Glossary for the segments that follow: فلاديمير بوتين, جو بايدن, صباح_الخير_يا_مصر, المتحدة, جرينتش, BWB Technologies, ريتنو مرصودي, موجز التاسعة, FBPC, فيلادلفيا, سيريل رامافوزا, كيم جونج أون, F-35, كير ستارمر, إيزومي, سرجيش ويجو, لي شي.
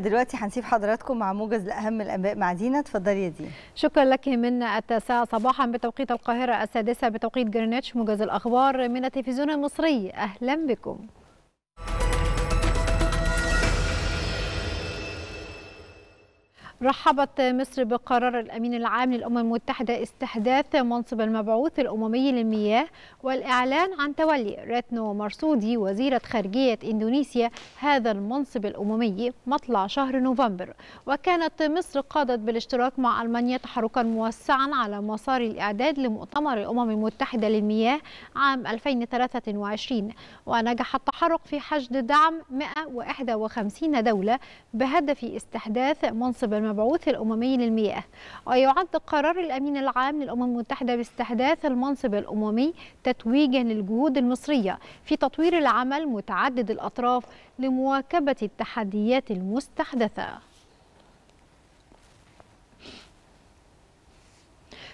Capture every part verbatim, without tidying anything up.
دلوقتي هنسيب حضراتكم مع موجز لأهم الأنباء مع دينا. اتفضلي يا دينا. شكرا لك. من التاسعة صباحا بتوقيت القاهرة، السادسة بتوقيت جرينتش، موجز الأخبار من التلفزيون المصري. أهلا بكم. رحبت مصر بقرار الأمين العام للأمم المتحدة استحداث منصب المبعوث الأممي للمياه والإعلان عن تولي ريتنو مرصودي وزيرة خارجية إندونيسيا هذا المنصب الأممي مطلع شهر نوفمبر. وكانت مصر قادت بالاشتراك مع ألمانيا تحركا موسعا على مسار الإعداد لمؤتمر الأمم المتحدة للمياه عام ألفين وثلاثة وعشرين، ونجح التحرك في حشد دعم مئة وواحد وخمسين دولة بهدف استحداث منصب المبعوث الأممي للمياه. ويعد قرار الأمين العام للأمم المتحدة باستحداث المنصب الأممي تتويجا للجهود المصرية في تطوير العمل متعدد الأطراف لمواكبة التحديات المستحدثة.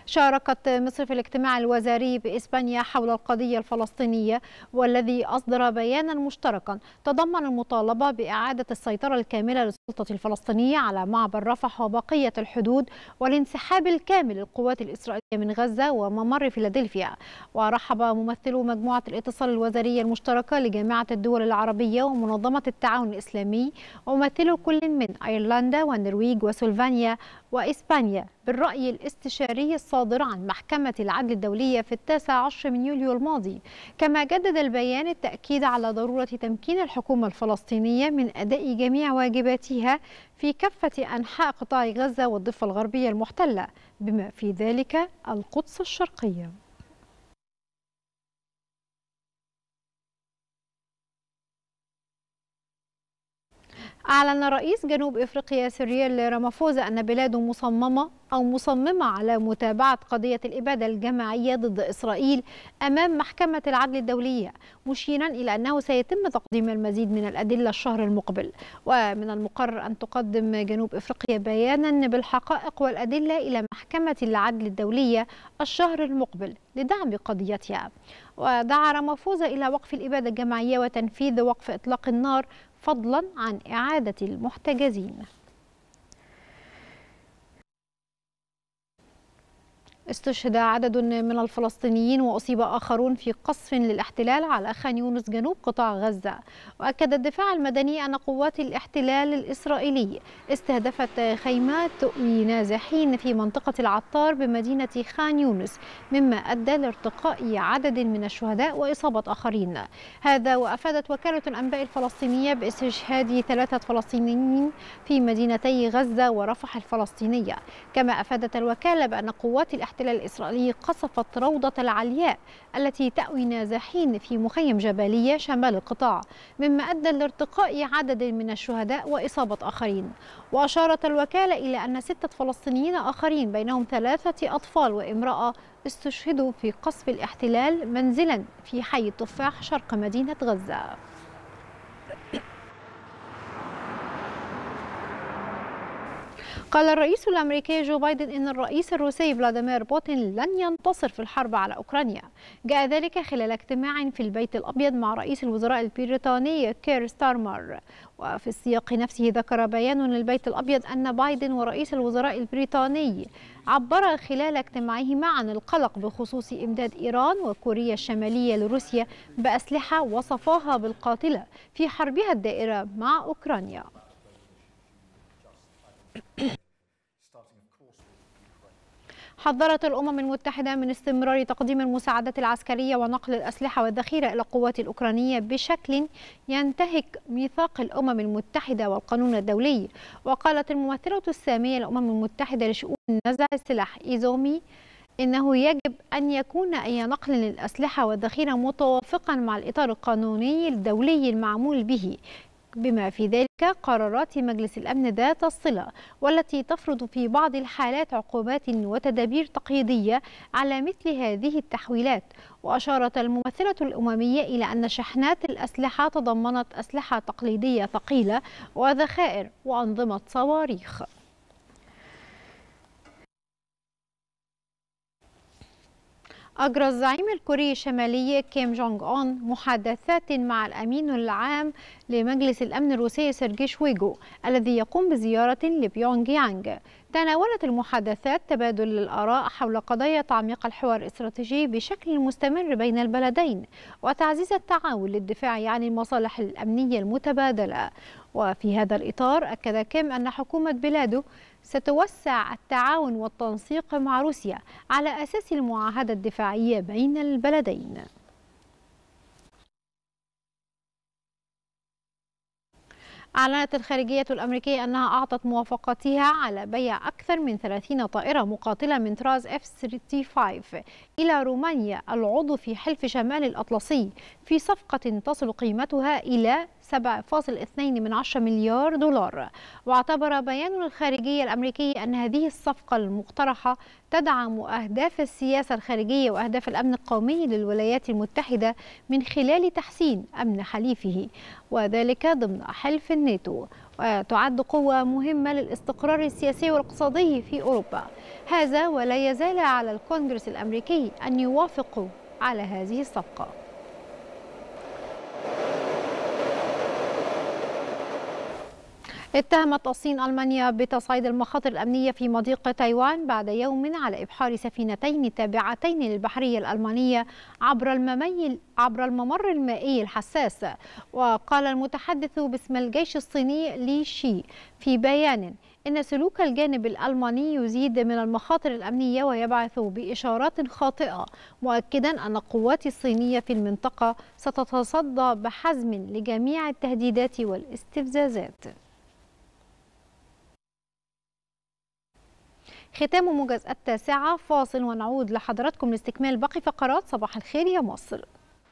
شاركت مصر في الاجتماع الوزاري بإسبانيا حول القضية الفلسطينية، والذي أصدر بيانا مشتركا تضمن المطالبة بإعادة السيطرة الكاملة للسلطة الفلسطينية على معبر رفح وبقية الحدود، والانسحاب الكامل للقوات الإسرائيلية من غزة وممر فيلادلفيا. ورحب ممثلو مجموعة الاتصال الوزارية المشتركة لجامعة الدول العربية ومنظمة التعاون الإسلامي وممثلو كل من أيرلندا والنرويج وسلوفينيا وإسبانيا بالرأي الاستشاري الصادر عن محكمة العدل الدولية في التاسع عشر من يوليو الماضي. كما جدد البيان التأكيد على ضرورة تمكين الحكومة الفلسطينية من أداء جميع واجباتها في كافة أنحاء قطاع غزة والضفة الغربية المحتلة بما في ذلك القدس الشرقية. أعلن رئيس جنوب إفريقيا سيريل رامافوزا أن بلاده مصممة أو مصممة على متابعة قضية الإبادة الجماعية ضد إسرائيل أمام محكمة العدل الدولية، مشيرا إلى أنه سيتم تقديم المزيد من الأدلة الشهر المقبل. ومن المقرر أن تقدم جنوب إفريقيا بيانا بالحقائق والأدلة إلى محكمة العدل الدولية الشهر المقبل لدعم قضيتها. ودعا رامافوزا إلى وقف الإبادة الجماعية وتنفيذ وقف إطلاق النار فضلا عن إعادة المحتجزين. استشهد عدد من الفلسطينيين وأصيب آخرون في قصف للاحتلال على خان يونس جنوب قطاع غزة. وأكد الدفاع المدني أن قوات الاحتلال الإسرائيلي استهدفت خيمات تؤوي نازحين في منطقة العطار بمدينة خان يونس، مما أدى لارتقاء عدد من الشهداء وإصابة آخرين. هذا وأفادت وكالة الأنباء الفلسطينية باستشهاد ثلاثة فلسطينيين في مدينتي غزة ورفح الفلسطينية. كما أفادت الوكالة بأن قوات الاحتلال الإسرائيلي قصفت روضة العلياء التي تأوي نازحين في مخيم جبلية شمال القطاع، مما أدى لارتقاء عدد من الشهداء وإصابة آخرين. وأشارت الوكالة إلى أن ستة فلسطينيين آخرين بينهم ثلاثة أطفال وامرأة استشهدوا في قصف الاحتلال منزلا في حي التفاح شرق مدينة غزة. قال الرئيس الأمريكي جو بايدن إن الرئيس الروسي فلاديمير بوتين لن ينتصر في الحرب على أوكرانيا. جاء ذلك خلال اجتماع في البيت الأبيض مع رئيس الوزراء البريطاني كير ستارمر. وفي السياق نفسه ذكر بيان للبيت الأبيض أن بايدن ورئيس الوزراء البريطاني عبرا خلال اجتماعهما عن القلق بخصوص إمداد إيران وكوريا الشمالية لروسيا بأسلحة وصفاها بالقاتلة في حربها الدائرة مع أوكرانيا. حذرت الأمم المتحدة من استمرار تقديم المساعدات العسكرية ونقل الأسلحة والذخيرة إلى القوات الأوكرانية بشكل ينتهك ميثاق الأمم المتحدة والقانون الدولي. وقالت الممثلة السامية للأمم المتحدة لشؤون نزع السلاح إيزومي إنه يجب أن يكون أي نقل للأسلحة والذخيرة متوافقا مع الإطار القانوني الدولي المعمول به، بما في ذلك قرارات مجلس الأمن ذات الصلة والتي تفرض في بعض الحالات عقوبات وتدابير تقييدية على مثل هذه التحويلات. وأشارت الممثلة الأممية إلى أن شحنات الأسلحة تضمنت أسلحة تقليدية ثقيلة وذخائر وأنظمة صواريخ. أجرى الزعيم الكوري الشمالي كيم جونج أون محادثات مع الأمين العام لمجلس الأمن الروسي سرجيش ويجو الذي يقوم بزيارة لبيونغ يانغ. تناولت المحادثات تبادل الآراء حول قضايا تعميق الحوار الاستراتيجي بشكل مستمر بين البلدين وتعزيز التعاون للدفاع عن المصالح الأمنية المتبادلة. وفي هذا الإطار أكد كيم أن حكومة بلاده ستوسع التعاون والتنسيق مع روسيا على أساس المعاهدة الدفاعية بين البلدين. أعلنت الخارجية الأمريكية أنها أعطت موافقتها على بيع أكثر من ثلاثين طائرة مقاتلة من طراز إف خمسة وثلاثين إلى رومانيا العضو في حلف شمال الأطلسي في صفقة تصل قيمتها إلى سبعة فاصلة اثنين مليار دولار. واعتبر بيان الخارجية الأمريكية أن هذه الصفقة المقترحة تدعم أهداف السياسة الخارجية وأهداف الأمن القومي للولايات المتحدة من خلال تحسين أمن حليفه وذلك ضمن حلف الناتو، وتعد قوة مهمة للاستقرار السياسي والاقتصادي في أوروبا. هذا ولا يزال على الكونغرس الأمريكي أن يوافقوا على هذه الصفقة. اتهمت الصين ألمانيا بتصعيد المخاطر الأمنية في مضيق تايوان بعد يوم على إبحار سفينتين تابعتين للبحرية الألمانية عبر الممي عبر الممر المائي الحساس. وقال المتحدث باسم الجيش الصيني لي شي في بيان إن سلوك الجانب الألماني يزيد من المخاطر الأمنية ويبعث بإشارات خاطئة، مؤكدا أن القوات الصينية في المنطقة ستتصدى بحزم لجميع التهديدات والاستفزازات. ختام موجز التاسعة، فاصل ونعود لحضراتكم لاستكمال باقي فقرات صباح الخير يا مصر.